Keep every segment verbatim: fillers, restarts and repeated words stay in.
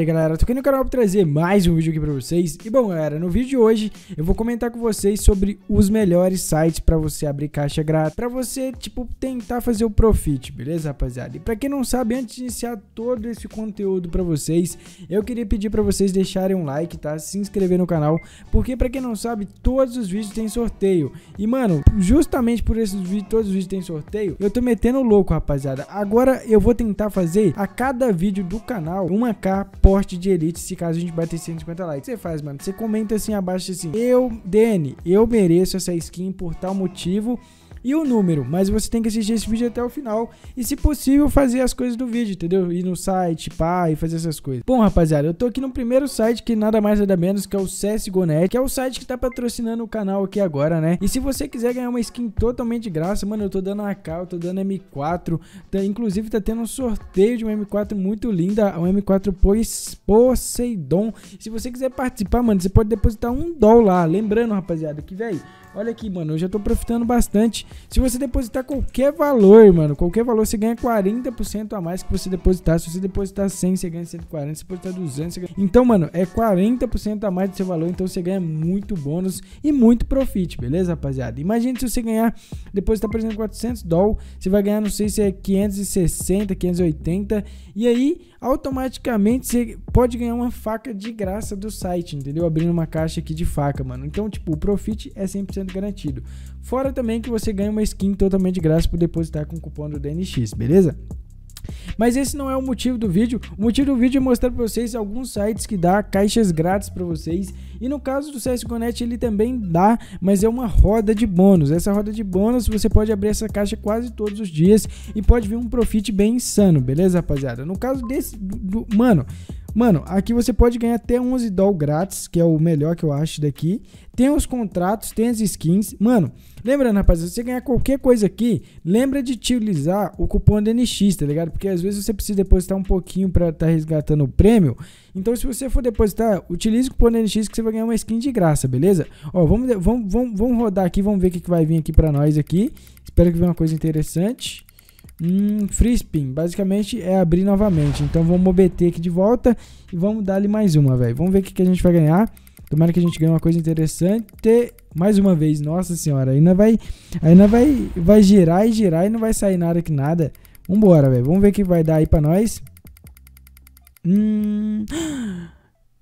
E aí galera, tô aqui no canal pra trazer mais um vídeo aqui pra vocês. E bom galera, no vídeo de hoje eu vou comentar com vocês sobre os melhores sites pra você abrir caixa grátis, pra você tipo tentar fazer o profit, beleza rapaziada? E pra quem não sabe, antes de iniciar todo esse conteúdo pra vocês, eu queria pedir pra vocês deixarem um like, tá? Se inscrever no canal, porque pra quem não sabe, todos os vídeos tem sorteio. E mano, justamente por esses vídeos, todos os vídeos tem sorteio, eu tô metendo louco rapaziada. Agora eu vou tentar fazer a cada vídeo do canal uma K porte de elite, se caso a gente bater cento e cinquenta likes. Você faz, mano, você comenta assim abaixo assim: eu, D N, eu mereço essa skin por tal motivo, e o número, mas você tem que assistir esse vídeo até o final, e se possível fazer as coisas do vídeo, entendeu? Ir no site, pá, e fazer essas coisas. Bom rapaziada, eu tô aqui no primeiro site, que nada mais nada menos que é o C S G O ponto net, que é o site que tá patrocinando o canal aqui agora, né? E se você quiser ganhar uma skin totalmente de graça, mano, eu tô dando A K, eu tô dando M quatro, tá, inclusive tá tendo um sorteio de uma M quatro muito linda, uma M quatro Poseidon. Se você quiser participar, mano, você pode depositar um dólar, lembrando rapaziada, que velho, olha aqui, mano, eu já tô profitando bastante. Se você depositar qualquer valor, mano, qualquer valor, você ganha quarenta por cento a mais que você depositar. Se você depositar cem, você ganha cento e quarenta. Se você depositar duzentos, você ganha... Então, mano, é quarenta por cento a mais do seu valor. Então, você ganha muito bônus e muito profit, beleza, rapaziada? Imagina se você ganhar, depositar, por exemplo, quatrocentos dólares. Você vai ganhar, não sei se é quinhentos e sessenta, quinhentos e oitenta. E aí, automaticamente, você pode ganhar uma faca de graça do site, entendeu? Abrindo uma caixa aqui de faca, mano. Então, tipo, o profit é cem por cento garantido. Fora também que você ganha uma skin totalmente de graça por depositar com o cupom do D N X, beleza? Mas esse não é o motivo do vídeo. O motivo do vídeo é mostrar pra vocês alguns sites que dá caixas grátis pra vocês. E no caso do C S G O ponto net ele também dá, mas é uma roda de bônus. Essa roda de bônus você pode abrir essa caixa quase todos os dias e pode vir um profit bem insano, beleza rapaziada? No caso desse... Do, do, mano... Mano, aqui você pode ganhar até onze dólares grátis, que é o melhor que eu acho daqui. Tem os contratos, tem as skins. Mano, lembrando, rapaz, se você ganhar qualquer coisa aqui, lembra de utilizar o cupom D N X, tá ligado? Porque às vezes você precisa depositar um pouquinho pra tá resgatando o prêmio. Então, se você for depositar, utilize o cupom D N X que você vai ganhar uma skin de graça, beleza? Ó, vamos, vamos, vamos, vamos rodar aqui, vamos ver o que, que vai vir aqui pra nós aqui. Espero que venha uma coisa interessante. Hum, free spin, basicamente é abrir novamente. Então vamos obter aqui de volta e vamos dar ali mais uma, velho. Vamos ver o que, que a gente vai ganhar. Tomara que a gente ganhe uma coisa interessante. Mais uma vez, nossa senhora, ainda vai, ainda vai, vai girar e girar e não vai sair nada que nada. Vambora, velho. Vamos ver o que vai dar aí pra nós. Hum,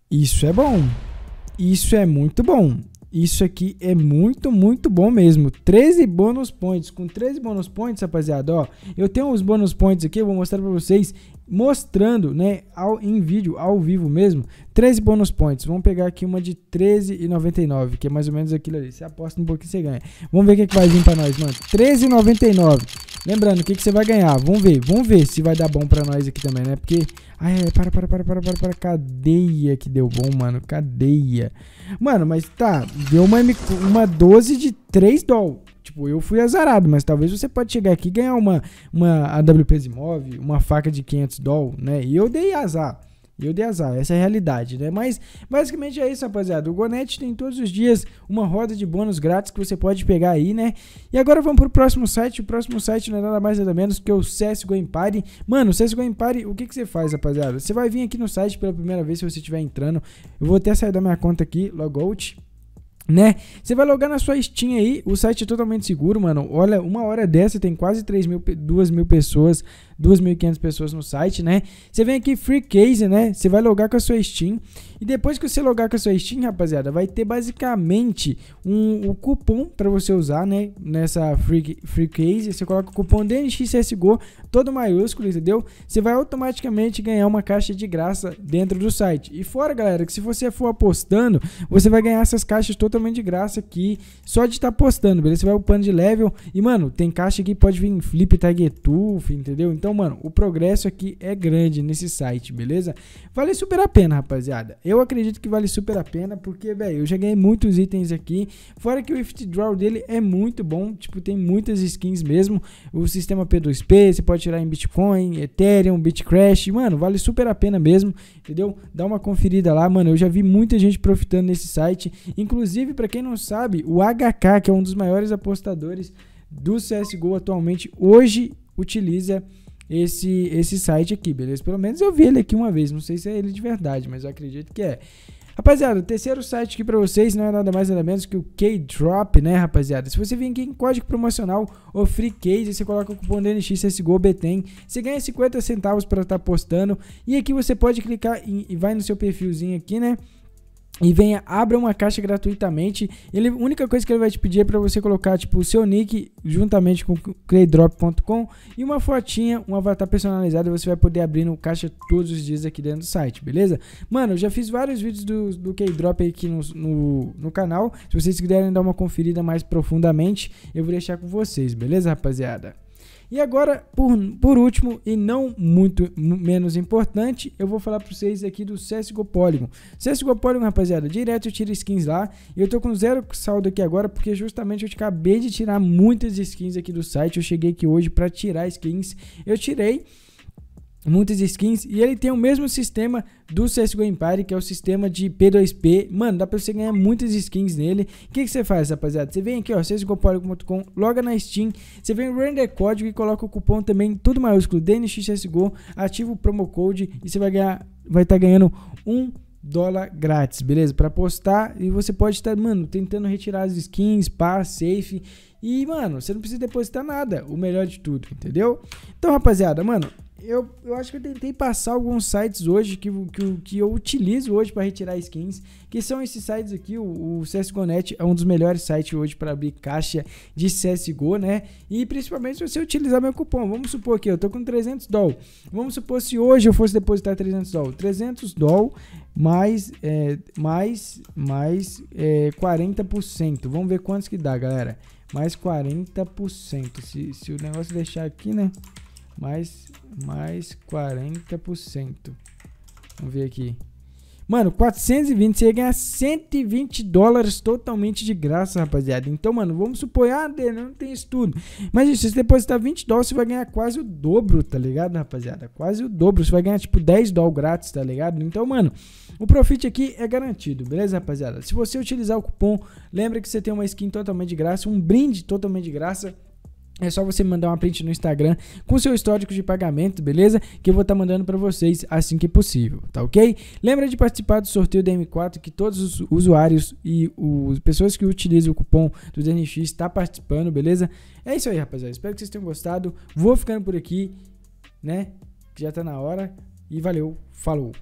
isso é bom. Isso é muito bom. Isso aqui é muito, muito bom mesmo. treze bônus points. Com treze bônus points, rapaziada, ó, eu tenho uns bônus points aqui, eu vou mostrar pra vocês, mostrando, né, ao, em vídeo, ao vivo mesmo, treze bônus points. Vamos pegar aqui uma de treze e noventa e nove, que é mais ou menos aquilo ali. Você aposta um pouquinho, você ganha. Vamos ver o que, que vai vir pra nós, mano. treze e noventa e nove. Lembrando, o que, que você vai ganhar? Vamos ver, vamos ver se vai dar bom pra nós aqui também, né? Porque... Ai, ai, para, para, para, para, para, para. Cadeia que deu bom, mano. Cadeia. Mano, mas tá, deu uma, uma doze de três dólares. Tipo, eu fui azarado, mas talvez você pode chegar aqui e ganhar uma, uma A W P, uma faca de quinhentos dólares, né? E eu dei azar. Eu dei azar, essa é a realidade, né? Mas basicamente é isso, rapaziada. O C S G O ponto net tem todos os dias uma roda de bônus grátis que você pode pegar aí, né? E agora vamos pro próximo site. O próximo site não é nada mais nada menos que o C S G O Empire. Mano, o C S G O Empire, o que, que você faz, rapaziada? Você vai vir aqui no site pela primeira vez, se você estiver entrando. Eu vou até sair da minha conta aqui, logout, né? Você vai logar na sua Steam aí. O site é totalmente seguro, mano. Olha, uma hora dessa tem quase três mil, duas mil pessoas, duas mil e quinhentas pessoas no site, né? Você vem aqui Free Case, né? Você vai logar com a sua Steam. E depois que você logar com a sua Steam, rapaziada, vai ter basicamente um, um cupom pra você usar, né? Nessa Free, free Case. Você coloca o cupom D N X S G O, todo maiúsculo, entendeu? Você vai automaticamente ganhar uma caixa de graça dentro do site. E fora, galera, que se você for apostando, você vai ganhar essas caixas totalmente de graça aqui, só de estar tá postando, beleza? Você vai upando de level e, mano, tem caixa que pode vir em Flip, Tagetuf, entendeu? Então, mano, o progresso aqui é grande nesse site, beleza? Vale super a pena, rapaziada. Eu acredito que vale super a pena, porque, velho, eu já ganhei muitos itens aqui, fora que o withdraw dele é muito bom, tipo, tem muitas skins mesmo, o sistema P dois P, você pode tirar em Bitcoin, Ethereum, Bitcrash, mano, vale super a pena mesmo, entendeu? Dá uma conferida lá, mano, eu já vi muita gente profitando nesse site, inclusive para quem não sabe, o H K, que é um dos maiores apostadores do C S G O atualmente, hoje utiliza esse, esse site aqui, beleza? Pelo menos eu vi ele aqui uma vez, não sei se é ele de verdade, mas eu acredito que é. Rapaziada, o terceiro site aqui pra vocês não é nada mais nada menos que o Kdrop, né, rapaziada? Se você vir aqui em código promocional ou free case, você coloca o cupom D N X S G O B ten, você ganha cinquenta centavos pra estar postando. E aqui você pode clicar em, e vai no seu perfilzinho aqui, né? E venha, abra uma caixa gratuitamente. Ele, a única coisa que ele vai te pedir é para você colocar tipo o seu nick juntamente com kdrop ponto com e uma fotinha, um avatar personalizado. Você vai poder abrir no caixa todos os dias aqui dentro do site, beleza? Mano, eu já fiz vários vídeos do, do Kdrop aqui no, no, no canal. Se vocês quiserem dar uma conferida mais profundamente, eu vou deixar com vocês, beleza, rapaziada? E agora, por, por último, e não muito menos importante, eu vou falar para vocês aqui do C S G O Polygon. C S G O Polygon, rapaziada, direto eu tiro skins lá. E eu tô com zero saldo aqui agora, porque justamente eu acabei de tirar muitas skins aqui do site. Eu cheguei aqui hoje para tirar skins. Eu tirei muitas skins e ele tem o mesmo sistema do C S G O Empire, que é o sistema de P dois P. Mano, dá pra você ganhar muitas skins nele. O que que você faz, rapaziada? Você vem aqui, ó, C S G O Polygon ponto com, loga na Steam, você vem no render código e coloca o cupom também, tudo maiúsculo, D N X S G O, ativa o promo code e você vai ganhar, vai estar tá ganhando um dólar grátis, beleza? Pra postar. E você pode estar, tá, mano, tentando retirar as skins, pá, safe. E, mano, você não precisa depositar nada, o melhor de tudo, entendeu? Então, rapaziada, mano, Eu, eu acho que eu tentei passar alguns sites hoje que, que, que eu utilizo hoje para retirar skins, que são esses sites aqui. O, o C S G O ponto net é um dos melhores sites hoje para abrir caixa de C S G O, né? E principalmente se você utilizar meu cupom. Vamos supor que eu tô com trezentos doll. Vamos supor se hoje eu fosse depositar trezentos doll. trezentos doll mais, é, mais, mais é, quarenta por cento. Vamos ver quantos que dá, galera. Mais quarenta por cento. Se, se o negócio deixar aqui, né? Mais, mais quarenta por cento. Vamos ver aqui. Mano, quatrocentos e vinte, você ia ganhar cento e vinte dólares totalmente de graça, rapaziada. Então, mano, vamos supor, ah, não tem isso tudo. Mas se você depositar vinte dólares, você vai ganhar quase o dobro, tá ligado, rapaziada? Quase o dobro, você vai ganhar tipo dez dólares grátis, tá ligado? Então, mano, o profit aqui é garantido, beleza, rapaziada? Se você utilizar o cupom, lembra que você tem uma skin totalmente de graça, um brinde totalmente de graça. É só você mandar uma print no Instagram com seu histórico de pagamento, beleza? Que eu vou estar tá mandando para vocês assim que possível, tá ok? Lembra de participar do sorteio da M quatro, que todos os usuários e as pessoas que utilizam o cupom do D N X está participando, beleza? É isso aí, rapaziada. Espero que vocês tenham gostado. Vou ficando por aqui, né? Já tá na hora. E valeu, falou!